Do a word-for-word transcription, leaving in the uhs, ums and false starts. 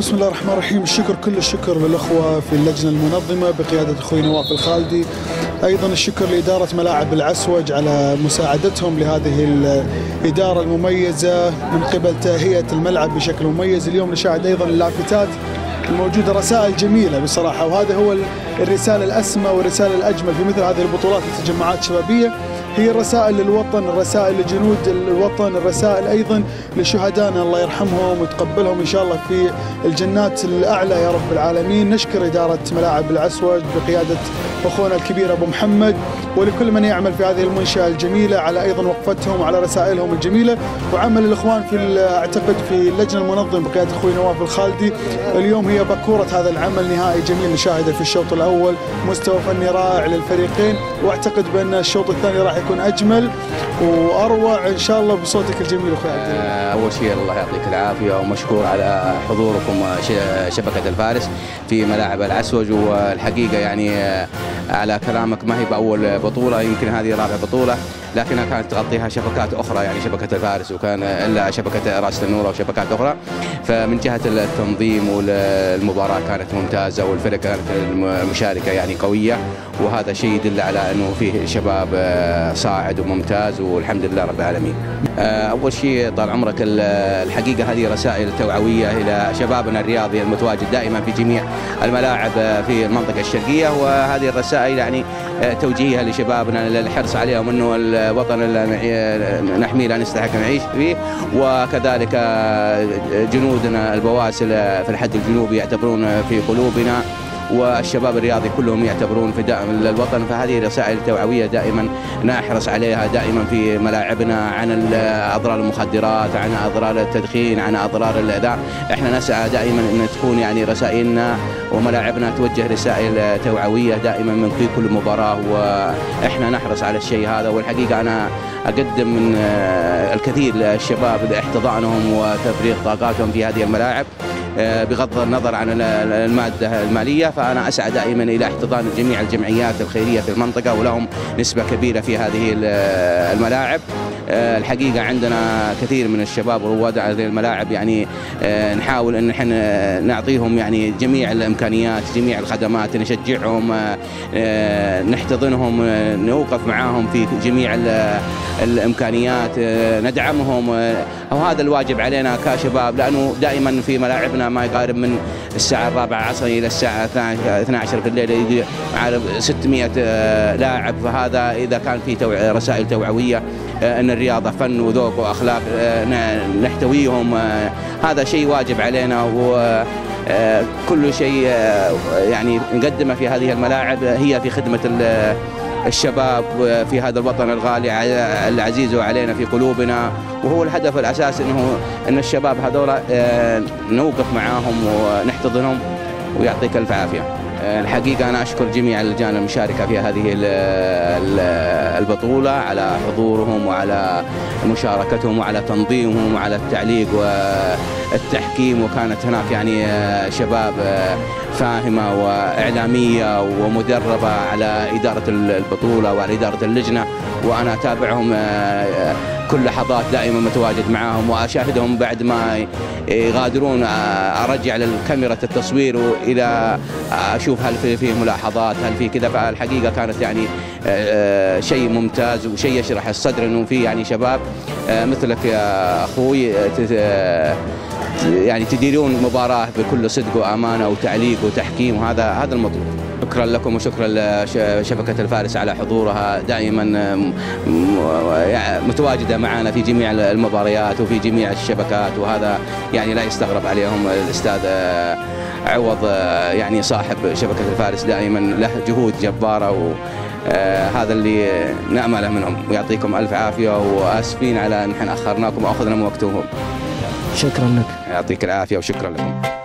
بسم الله الرحمن الرحيم. الشكر كل الشكر للأخوة في اللجنة المنظمة بقيادة أخوي نواف الخالدي، أيضا الشكر لإدارة ملاعب العسوج على مساعدتهم لهذه الإدارة المميزة من قبل تهيئة الملعب بشكل مميز. اليوم نشاهد أيضا اللافتات الموجودة، رسائل جميلة بصراحة، وهذا هو الرسالة الأسمى والرسالة الأجمل في مثل هذه البطولات والتجمعات الشبابية، هي الرسائل للوطن، الرسائل لجنود الوطن، الرسائل أيضا لشهدائنا الله يرحمهم وتقبلهم إن شاء الله في الجنات الأعلى يا رب العالمين. نشكر إدارة ملاعب العسوج بقيادة أخونا الكبير أبو محمد، ولكل من يعمل في هذه المنشأة الجميلة على أيضا وقفتهم وعلى رسائلهم الجميلة، وعمل الإخوان في أعتقد في اللجنة المنظمة بقيادة أخوي نواف الخالدي. اليوم هي بكورة هذا العمل، نهائي جميل نشاهده في الشوط الأول، مستوى فني رائع للفريقين، وأعتقد بأن الشوط الثاني راح يكون أجمل وأروع إن شاء الله بصوتك الجميل أخوي عبد الله. أول شيء الله يعطيك العافية ومشكور على حضوركم شبكة الفارس في ملاعب العسوج، والحقيقة يعني على كلامك ما هي بأول بطولة، يمكن هذه رابع بطولة، لكنها كانت تغطيها شبكات أخرى يعني شبكة الفارس وكان إلا شبكة رأس النورة وشبكات أخرى. فمن جهة التنظيم والمباراة كانت ممتازة، والفرق كانت المشاركة يعني قوية، وهذا شيء يدل على أنه فيه شباب صاعد وممتاز والحمد لله رب العالمين. أول شيء طال عمرك الحقيقة هذه رسائل توعوية إلى شبابنا الرياضي المتواجد دائما في جميع الملاعب في المنطقة الشرقية، وهذه الرسائل يعني توجيهها لشبابنا للحرص عليهم أنه الوطن اللي نحميه لا نستحق نعيش فيه، وكذلك جنودنا البواسل في الحد الجنوبي يعتبرون في قلوبنا، والشباب الرياضي كلهم يعتبرون فداء للوطن. فهذه رسائل توعوية دائما نحرص عليها دائما في ملاعبنا، عن أضرار المخدرات، عن أضرار التدخين، عن أضرار الأذى. احنا نسعى دائما أن تكون يعني رسائلنا وملاعبنا توجه رسائل توعوية دائما من في كل مباراة، واحنا نحرص على الشيء هذا. والحقيقة أنا أقدم من الكثير للشباب لاحتضانهم وتفريغ طاقاتهم في هذه الملاعب بغض النظر عن المادة المالية، فأنا أسعى دائما إلى احتضان جميع الجمعيات الخيرية في المنطقة ولهم نسبة كبيرة في هذه الملاعب. الحقيقة عندنا كثير من الشباب ورواد هذه الملاعب، يعني نحاول أن احنا نعطيهم يعني جميع الإمكانيات، جميع الخدمات، نشجعهم، نحتضنهم، نوقف معاهم في جميع الإمكانيات، ندعمهم، وهذا الواجب علينا كشباب، لأنه دائما في ملاعبنا ما يقارب من الساعة الرابعة عصرا إلى الساعة اثني عشر في الليل يجي ستمئة لاعب. فهذا إذا كان في توع... رسائل توعوية أن الرياضة فن وذوق وأخلاق نحتويهم، هذا شيء واجب علينا، وكل شيء يعني نقدمه في هذه الملاعب هي في خدمة الشباب في هذا الوطن الغالي العزيز وعلينا في قلوبنا، وهو الهدف الأساسي أنه أن الشباب هذولا نوقف معاهم ونحتضنهم، ويعطيك الف عافية. الحقيقة أنا أشكر جميع اللجان المشاركة في هذه البطولة على حضورهم وعلى مشاركتهم وعلى تنظيمهم وعلى التعليق والتحكيم، وكانت هناك يعني شباب فاهمة وإعلامية ومدربة على إدارة البطولة وعلى إدارة اللجنة، وأنا أتابعهم كل لحظات دائما متواجد معاهم، وأشاهدهم بعد ما يغادرون أرجع للكاميرا التصوير إلى أشوف هل في في ملاحظات، هل في كذا. فالحقيقة كانت يعني شيء ممتاز وشيء يشرح الصدر إنه في يعني شباب مثلك يا أخوي يعني تديرون مباراة بكل صدق وأمانة وتعليق وتحكيم، وهذا هذا المطلوب. شكرا لكم وشكرا لشبكة الفارس على حضورها دائما متواجدة معنا في جميع المباريات وفي جميع الشبكات، وهذا يعني لا يستغرب عليهم. الأستاذ عوض يعني صاحب شبكة الفارس دائما له جهود جبارة، و هذا اللي نأمله منهم، ويعطيكم ألف عافية، وآسفين على أن احنا أخرناكم وأخذنا من وقتهم. شكرا لك. يعطيك العافية وشكرا لكم.